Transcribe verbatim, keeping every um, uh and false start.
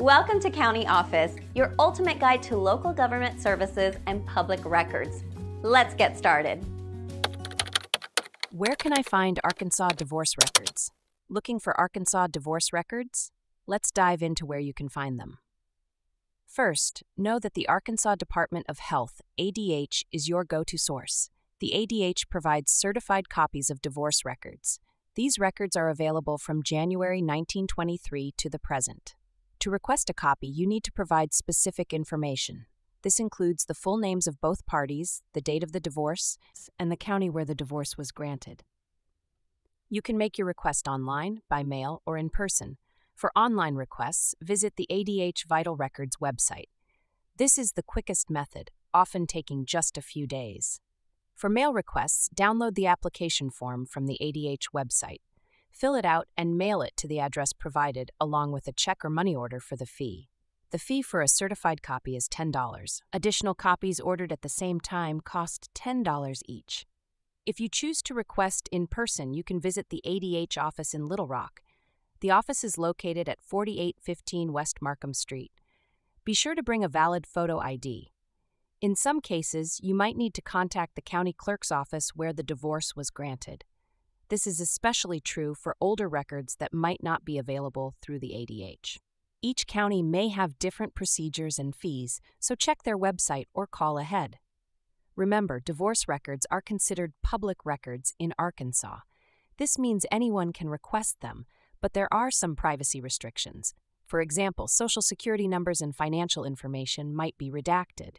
Welcome to County Office, your ultimate guide to local government services and public records. Let's get started. Where can I find Arkansas divorce records? Looking for Arkansas divorce records? Let's dive into where you can find them. First, know that the Arkansas Department of Health, A D H, is your go-to source. The A D H provides certified copies of divorce records. These records are available from January nineteen twenty-three to the present. To request a copy, you need to provide specific information. This includes the full names of both parties, the date of the divorce, and the county where the divorce was granted. You can make your request online, by mail, or in person. For online requests, visit the A D H Vital Records website. This is the quickest method, often taking just a few days. For mail requests, download the application form from the A D H website. Fill it out and mail it to the address provided, along with a check or money order for the fee. The fee for a certified copy is ten dollars. Additional copies ordered at the same time cost ten dollars each. If you choose to request in person, you can visit the A D H office in Little Rock. The office is located at forty-eight fifteen West Markham Street. Be sure to bring a valid photo I D. In some cases, you might need to contact the county clerk's office where the divorce was granted. This is especially true for older records that might not be available through the A D H. Each county may have different procedures and fees, so check their website or call ahead. Remember, divorce records are considered public records in Arkansas. This means anyone can request them, but there are some privacy restrictions. For example, social security numbers and financial information might be redacted.